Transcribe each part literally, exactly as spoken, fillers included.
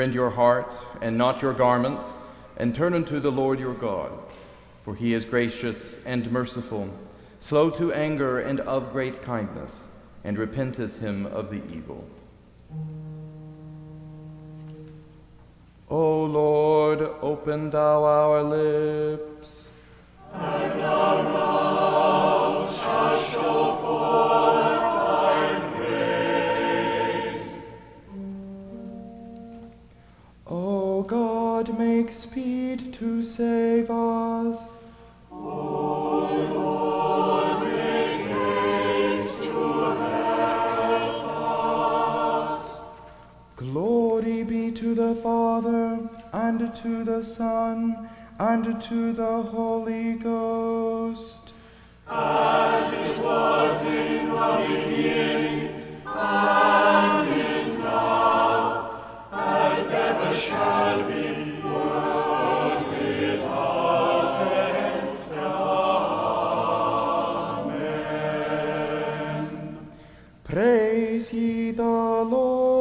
Rend your heart and not your garments, and turn unto the Lord your God. For he is gracious and merciful, slow to anger and of great kindness, and repenteth him of the evil. O Lord, open thou our lips, and our mouths shall show forth thy praise. O God, make speed to save us. To the Father, and to the Son, and to the Holy Ghost. As it was in the beginning, and is now, and ever shall be, world without end. Amen. Praise ye the Lord.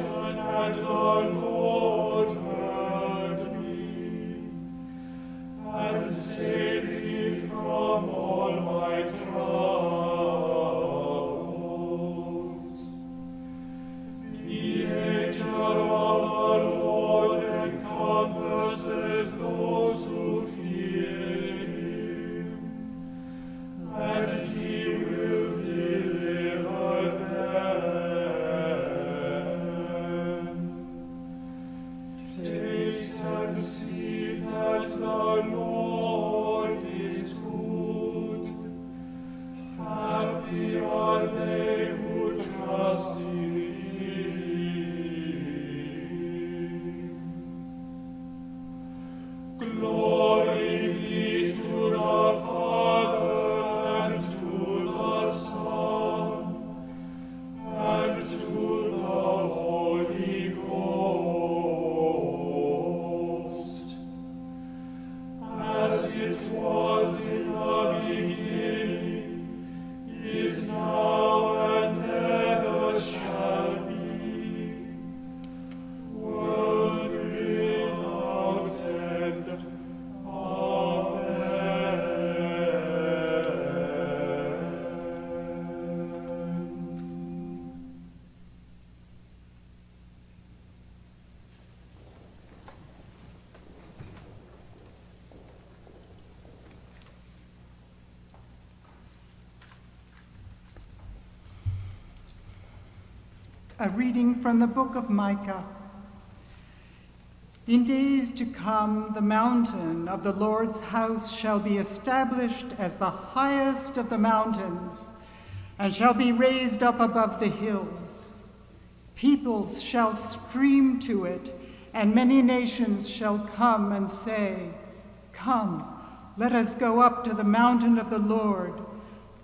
And the Lord Glory be to the Father, and to the Son, and to the Holy Ghost, as it was in the beginning, is now, and ever shall be. A reading from the book of Micah. In days to come, the mountain of the Lord's house shall be established as the highest of the mountains, and shall be raised up above the hills. Peoples shall stream to it, and many nations shall come and say, "Come, let us go up to the mountain of the Lord,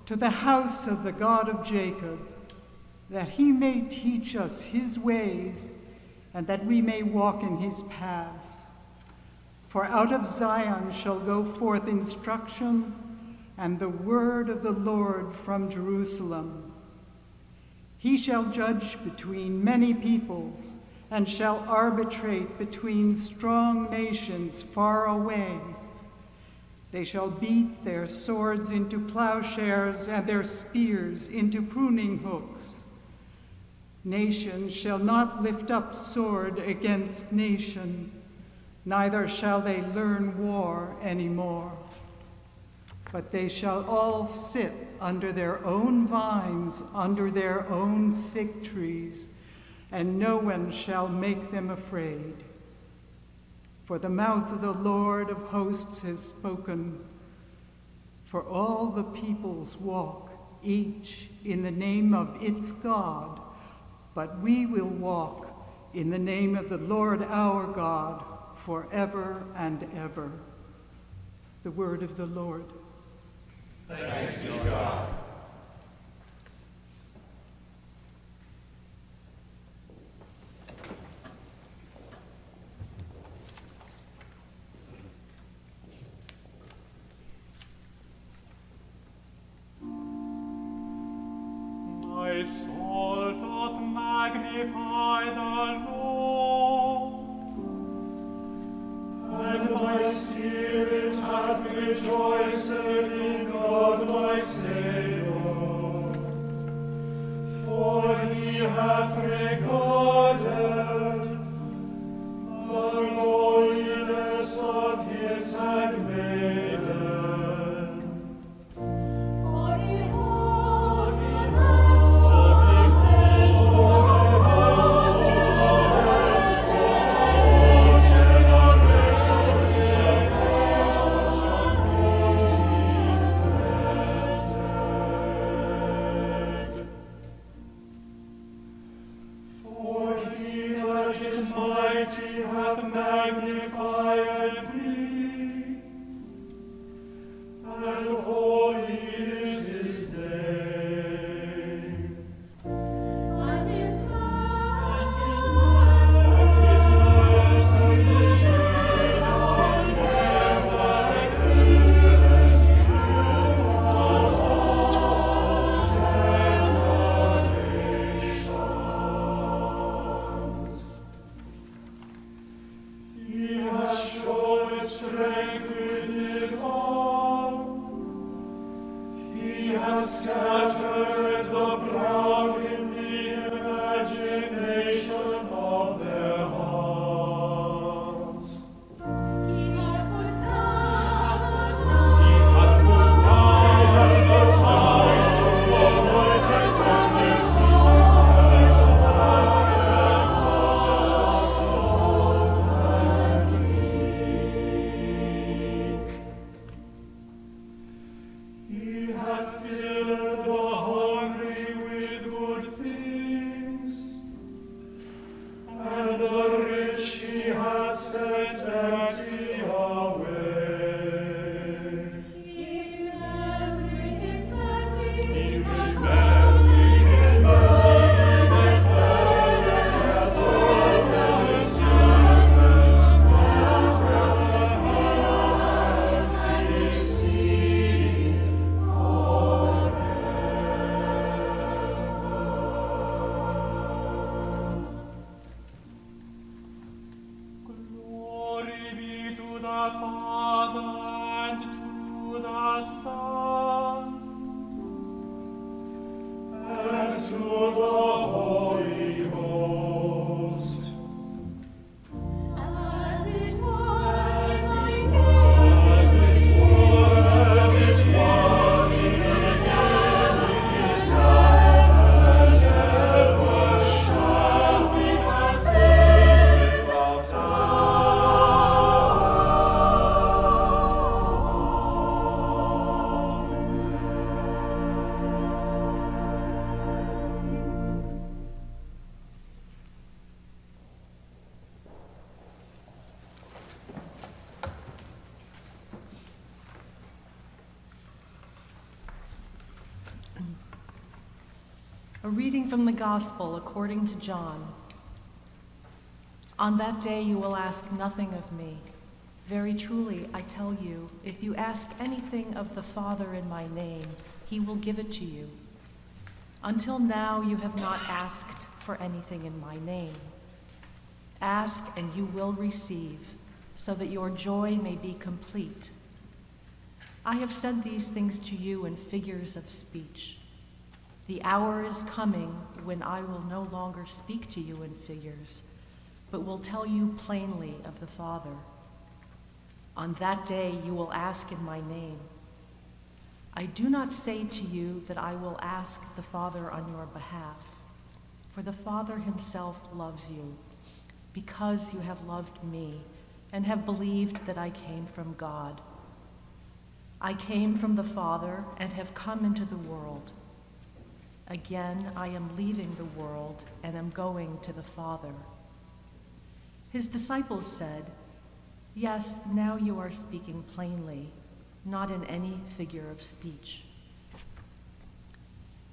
to the house of the God of Jacob, that he may teach us his ways, and that we may walk in his paths. For out of Zion shall go forth instruction, and the word of the Lord from Jerusalem. He shall judge between many peoples, and shall arbitrate between strong nations far away. They shall beat their swords into plowshares, and their spears into pruning hooks. Nation shall not lift up sword against nation, neither shall they learn war any more. But they shall all sit under their own vines, under their own fig trees, and no one shall make them afraid. For the mouth of the Lord of hosts has spoken. For all the peoples walk, each in the name of its God, but we will walk in the name of the Lord our God forever and ever." The word of the Lord. Thanks be to God. My soul doth magnify the Lord, and my spirit hath rejoiced in God my Saviour, for he hath regarded the lowliness of his handmaiden. The rich he has sent empty. A reading from the Gospel according to John. On that day you will ask nothing of me. Very truly, I tell you, if you ask anything of the Father in my name, he will give it to you. Until now you have not asked for anything in my name. Ask and you will receive, so that your joy may be complete. I have said these things to you in figures of speech. The hour is coming when I will no longer speak to you in figures, but will tell you plainly of the Father. On that day you will ask in my name. I do not say to you that I will ask the Father on your behalf, for the Father himself loves you, because you have loved me and have believed that I came from God. I came from the Father and have come into the world. Again, I am leaving the world and am going to the Father. His disciples said, yes, now you are speaking plainly, not in any figure of speech.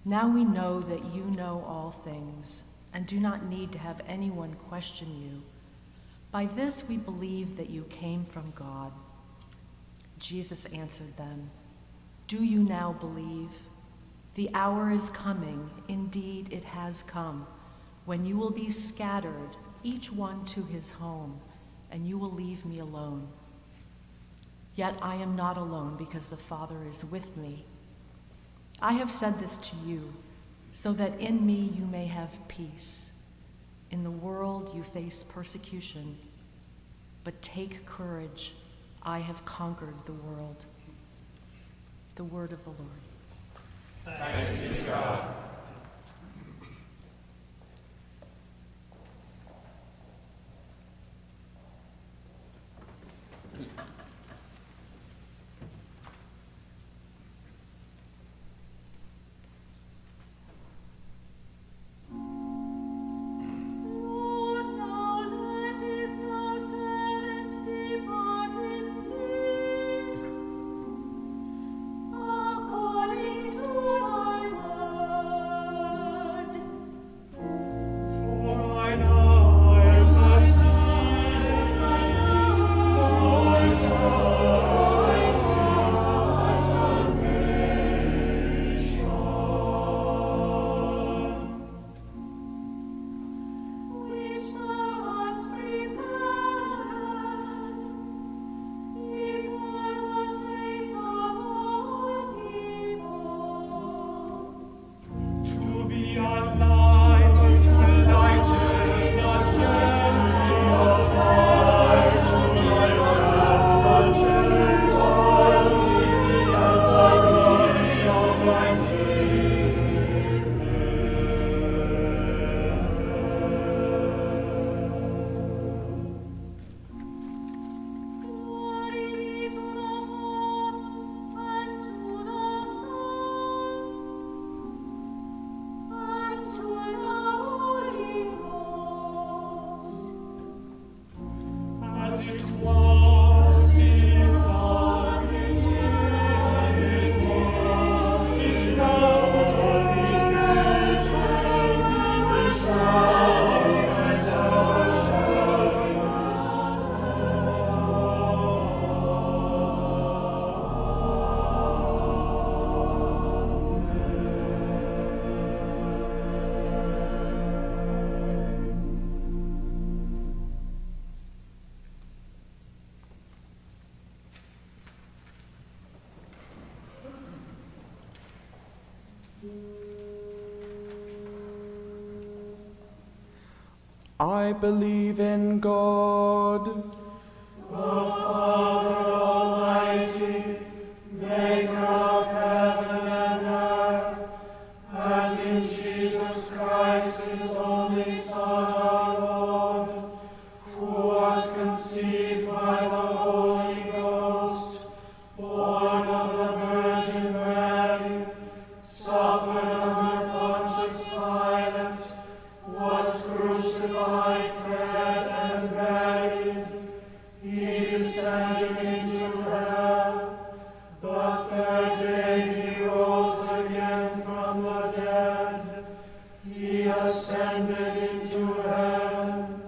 Now we know that you know all things and do not need to have anyone question you. By this we believe that you came from God. Jesus answered them, do you now believe? The hour is coming, indeed it has come, when you will be scattered, each one to his home, and you will leave me alone. Yet I am not alone, because the Father is with me. I have said this to you, so that in me you may have peace. In the world you face persecution, but take courage, I have conquered the world. The word of the Lord. Thanks be to God. I believe in God, the Father Almighty, maker of heaven and earth, and in Jesus Christ, his only Son, our Lord, who was conceived by the Holy Ghost, born of the Virgin Mary, suffered under Pontius Pilate, was crucified, dead, and buried. He descended into hell. The third day he rose again from the dead. He ascended into heaven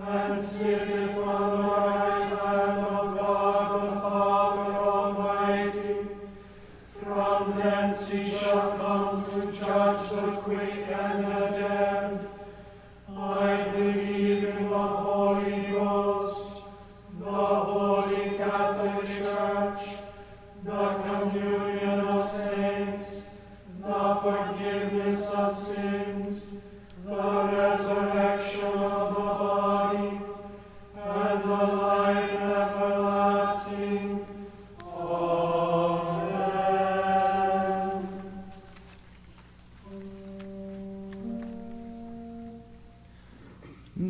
and sitteth on the right hand of God the Father Almighty. From thence he shall come to judge the quick and the dead. I believe in the Holy Ghost, the Holy Catholic Church, the communion of saints, the forgiveness of sins, the resurrection of the body, and the life everlasting. Amen.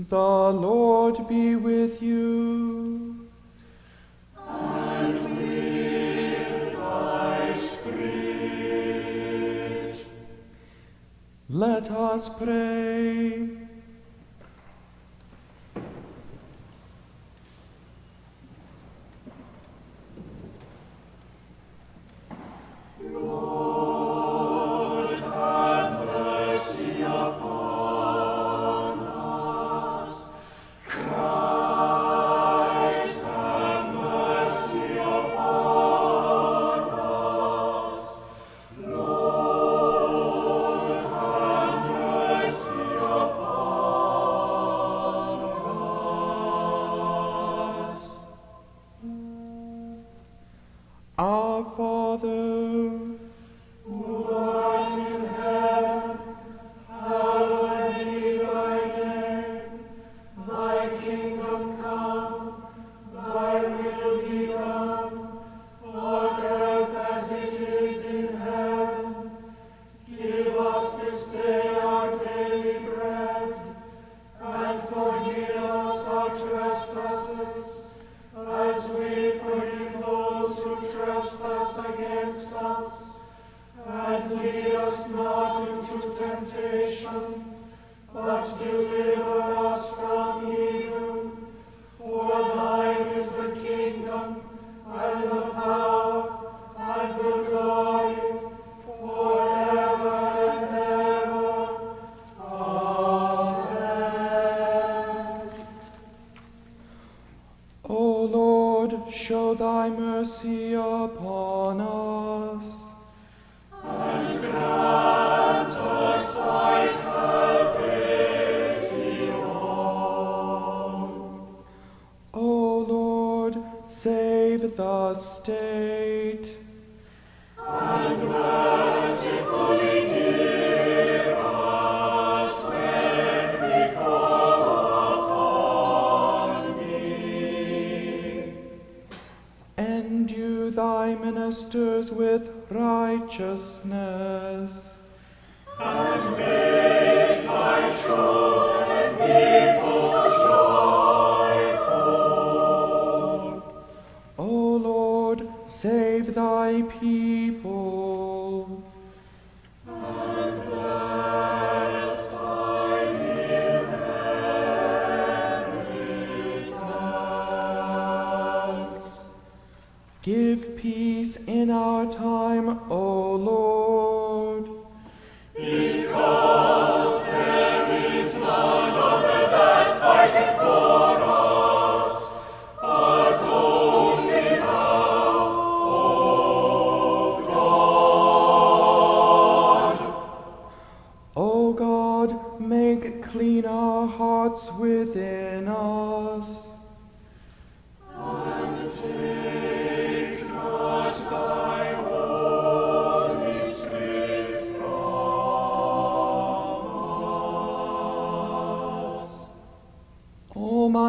The Lord be with you. And with thy spirit. Let us pray.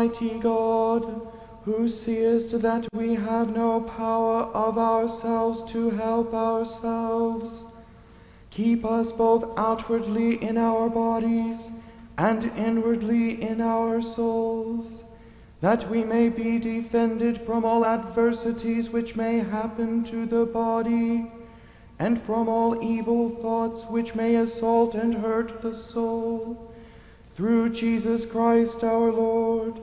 Almighty God, who seest that we have no power of ourselves to help ourselves, keep us both outwardly in our bodies and inwardly in our souls, that we may be defended from all adversities which may happen to the body, and from all evil thoughts which may assault and hurt the soul. Through Jesus Christ our Lord,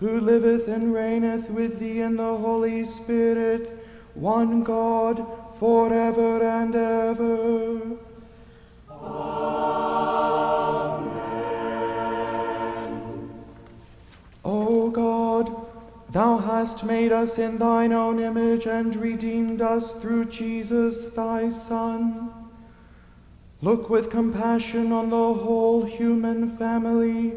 who liveth and reigneth with thee in the Holy Spirit, one God, forever and ever. Amen. O God, thou hast made us in thine own image and redeemed us through Jesus thy Son. Look with compassion on the whole human family.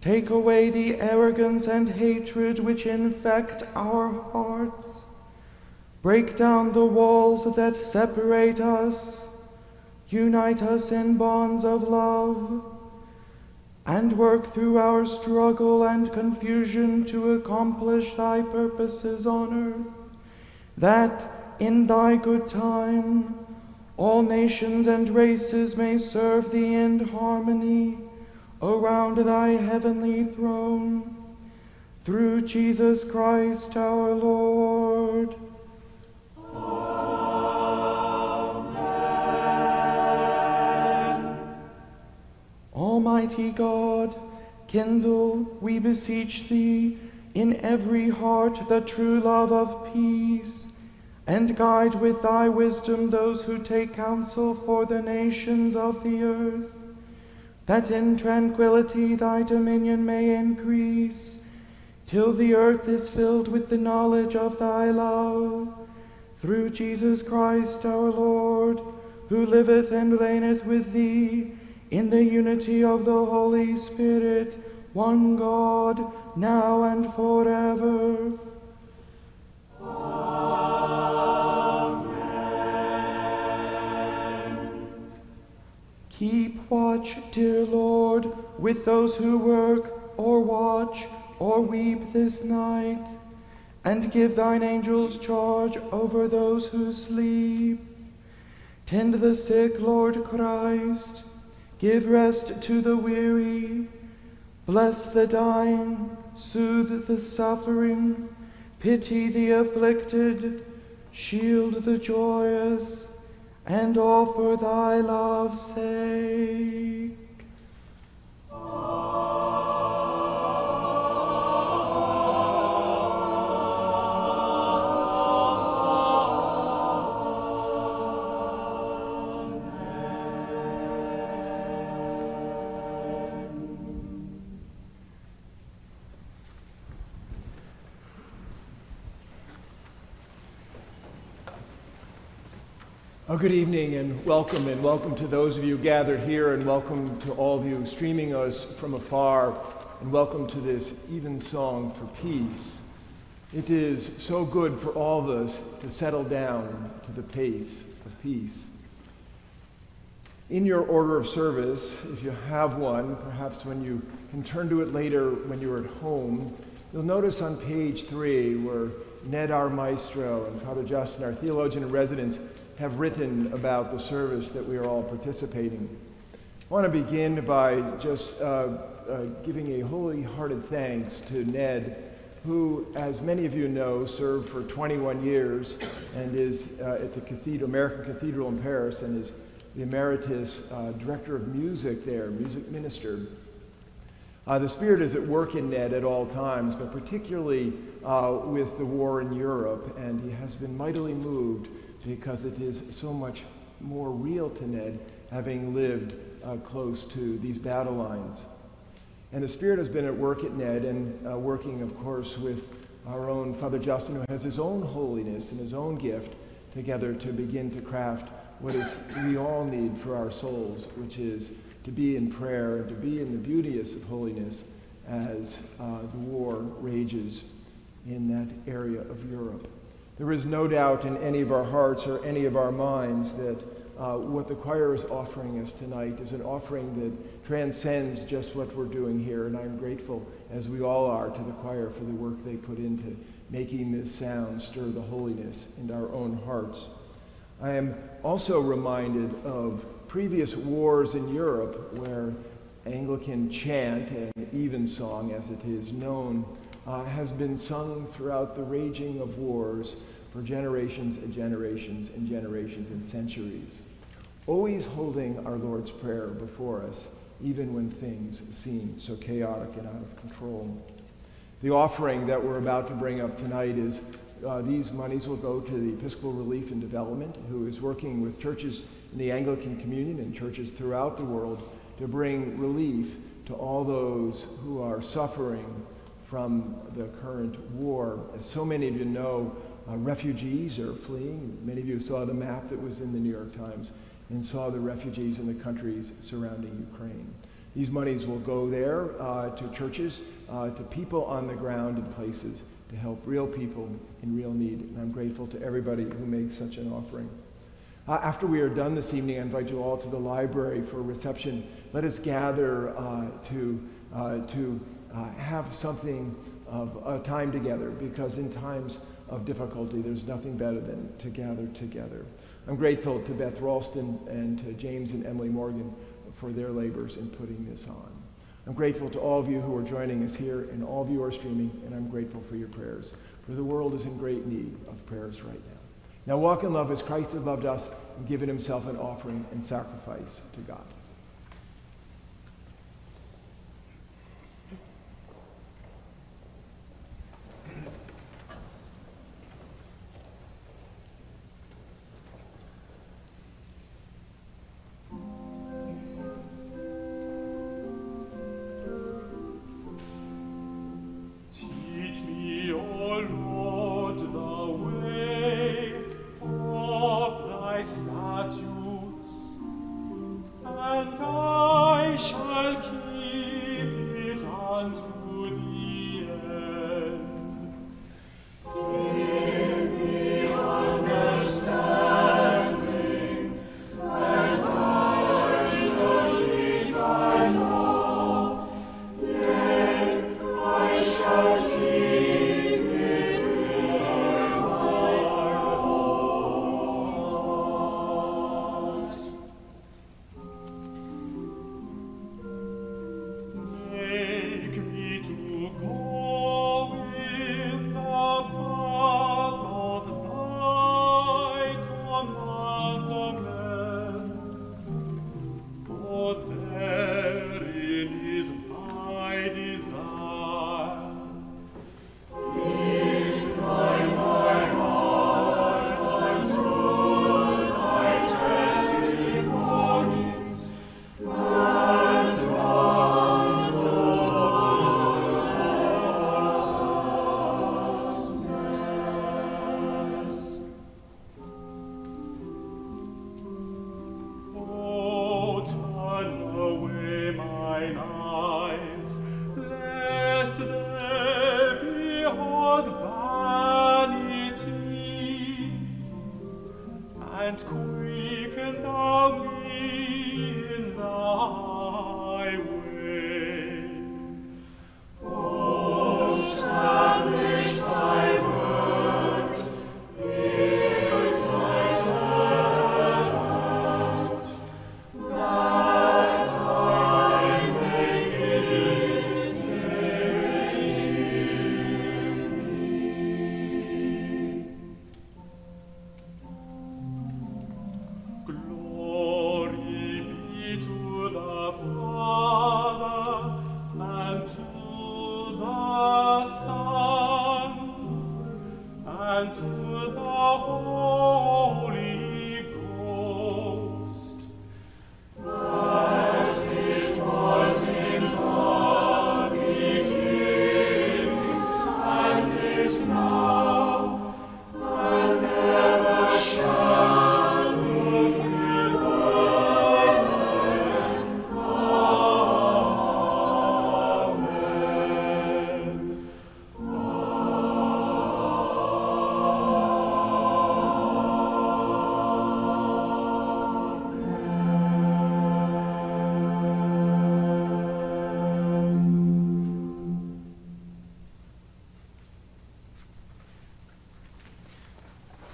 Take away the arrogance and hatred which infect our hearts. Break down the walls that separate us. Unite us in bonds of love. And work through our struggle and confusion to accomplish thy purposes on earth, that in thy good time all nations and races may serve thee in harmony around thy heavenly throne. Through Jesus Christ our Lord. Amen. Almighty God, kindle, we beseech thee, in every heart the true love of peace, and guide with thy wisdom those who take counsel for the nations of the earth, that in tranquility thy dominion may increase, till the earth is filled with the knowledge of thy love. Through Jesus Christ our Lord, who liveth and reigneth with thee, in the unity of the Holy Spirit, one God, now and forever. Keep watch, dear Lord, with those who work, or watch, or weep this night, and give thine angels charge over those who sleep. Tend the sick, Lord Christ, give rest to the weary, bless the dying, soothe the suffering, pity the afflicted, shield the joyous, and all for thy love's sake. Amen. Oh, good evening and welcome, and welcome to those of you gathered here, and welcome to all of you streaming us from afar, and welcome to this evensong for peace. It is so good for all of us to settle down to the pace of peace. In your order of service, if you have one, perhaps when you can turn to it later when you're at home, you'll notice on page three where Ned, our maestro, and Father Justin, our theologian in residence, have written about the service that we are all participating. I want to begin by just uh, uh, giving a wholehearted thanks to Ned, who, as many of you know, served for twenty-one years and is uh, at the Cathedral, American Cathedral in Paris, and is the emeritus uh, director of music there, music minister. Uh, the Spirit is at work in Ned at all times, but particularly uh, with the war in Europe, and he has been mightily moved because it is so much more real to Ned, having lived uh, close to these battle lines. And the Spirit has been at work at Ned, and uh, working, of course, with our own Father Justin, who has his own holiness and his own gift, together to begin to craft what is we all need for our souls, which is to be in prayer, and to be in the beauteous of holiness as uh, the war rages in that area of Europe. There is no doubt in any of our hearts or any of our minds that uh, what the choir is offering us tonight is an offering that transcends just what we're doing here, and I'm grateful, as we all are, to the choir for the work they put into making this sound stir the holiness in our own hearts. I am also reminded of previous wars in Europe where Anglican chant and evensong, as it is known, uh, has been sung throughout the raging of wars for generations and generations and generations and centuries, always holding our Lord's Prayer before us, even when things seem so chaotic and out of control. The offering that we're about to bring up tonight is Uh, these monies will go to the Episcopal Relief and Development, who is working with churches in the Anglican Communion and churches throughout the world to bring relief to all those who are suffering from the current war. As so many of you know, uh, refugees are fleeing. Many of you saw the map that was in the New York Times and saw the refugees in the countries surrounding Ukraine. These monies will go there uh, to churches, uh, to people on the ground in places, to help real people in real need, and I'm grateful to everybody who makes such an offering. Uh, after we are done this evening, I invite you all to the library for reception. Let us gather uh, to, uh, to uh, have something of uh, time together, because in times of difficulty, there's nothing better than to gather together. I'm grateful to Beth Ralston and to James and Emily Morgan for their labors in putting this on. I'm grateful to all of you who are joining us here and all of you who are streaming, and I'm grateful for your prayers, for the world is in great need of prayers right now. Now walk in love as Christ has loved us and given himself an offering and sacrifice to God.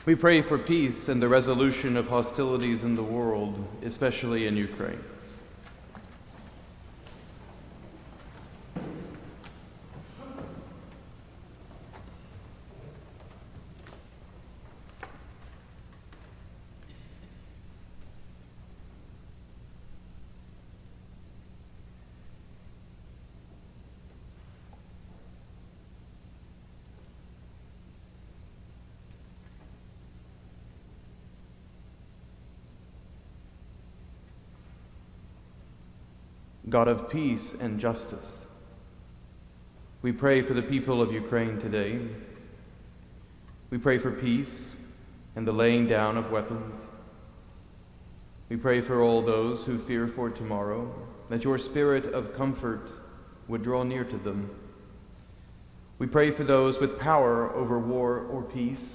We pray for peace and the resolution of hostilities in the world, especially in Ukraine. God of peace and justice, we pray for the people of Ukraine today. We pray for peace and the laying down of weapons. We pray for all those who fear for tomorrow, that your spirit of comfort would draw near to them. We pray for those with power over war or peace,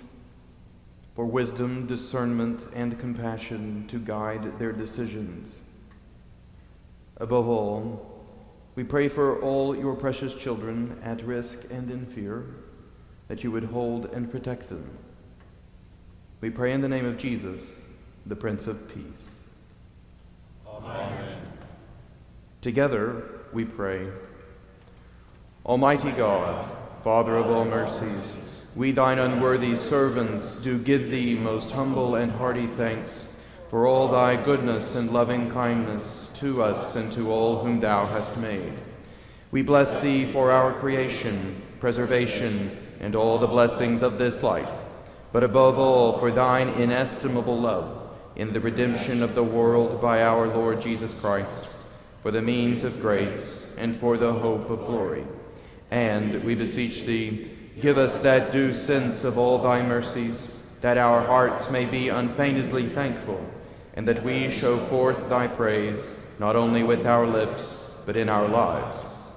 for wisdom, discernment, and compassion to guide their decisions. Above all, we pray for all your precious children at risk and in fear, that you would hold and protect them. We pray in the name of Jesus, the Prince of Peace. Amen. Together we pray. Almighty God, Father of all mercies, we thine unworthy servants do give thee most humble and hearty thanks for all thy goodness and loving kindness to us and to all whom thou hast made. We bless thee for our creation, preservation, and all the blessings of this life, but above all for thine inestimable love in the redemption of the world by our Lord Jesus Christ, for the means of grace and for the hope of glory. And we beseech thee, give us that due sense of all thy mercies, that our hearts may be unfeignedly thankful, and that we show forth thy praise, not only with our lips, but in our lives,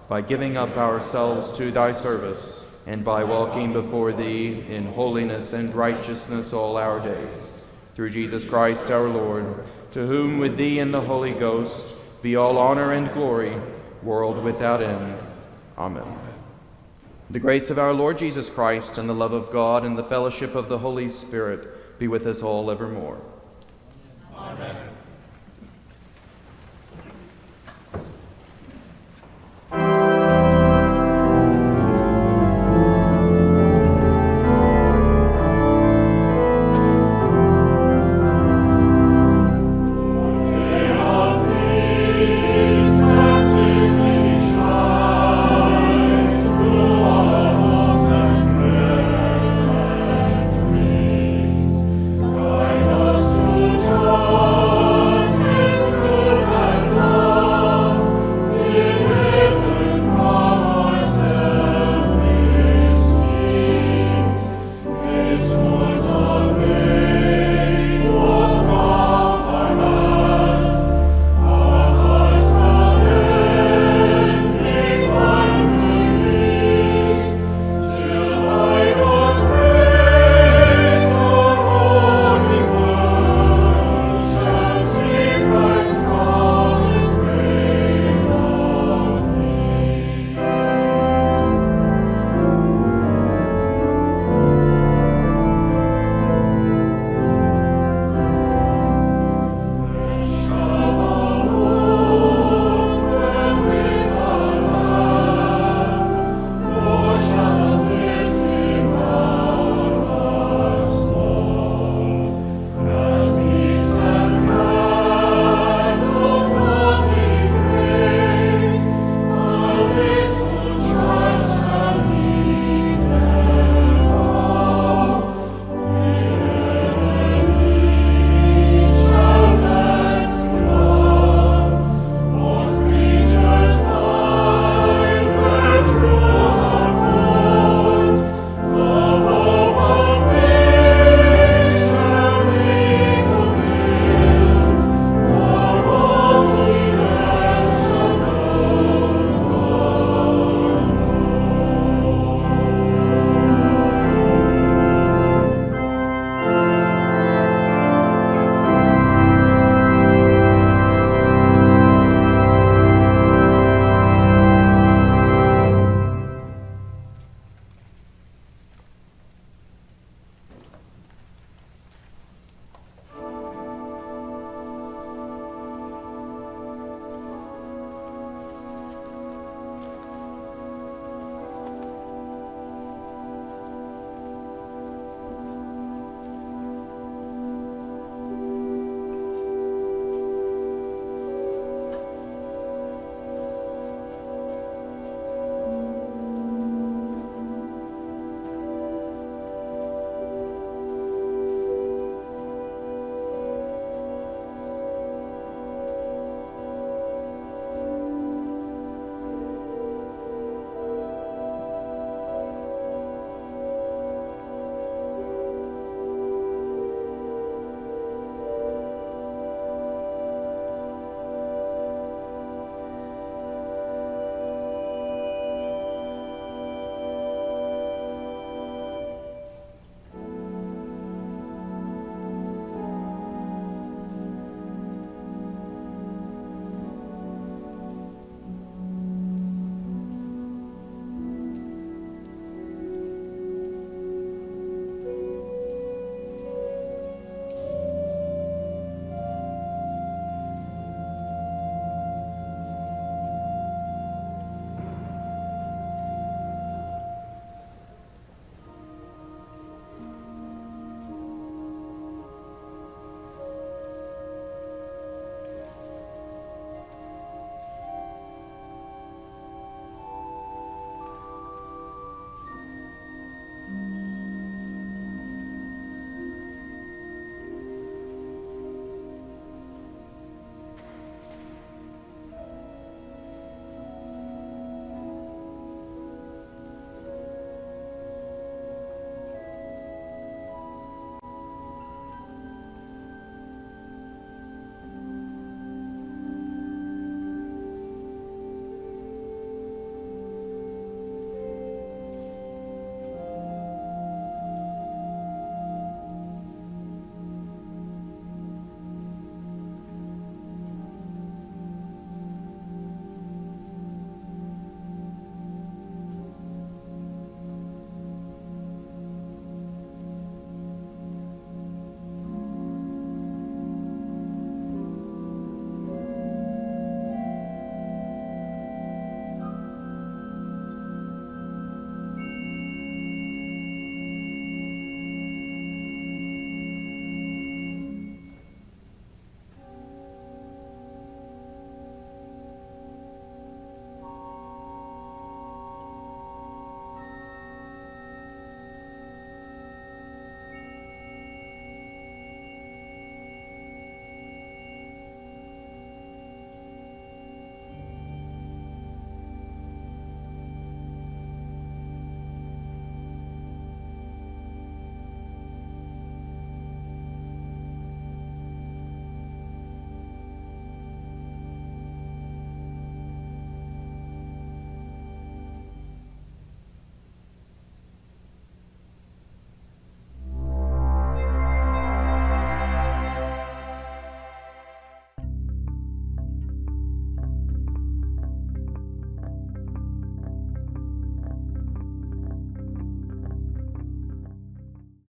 by giving up ourselves to thy service, and by walking before thee in holiness and righteousness all our days. Through Jesus Christ our Lord, to whom with thee and the Holy Ghost be all honor and glory, world without end. Amen. The grace of our Lord Jesus Christ, and the love of God, and the fellowship of the Holy Spirit be with us all evermore. Amen.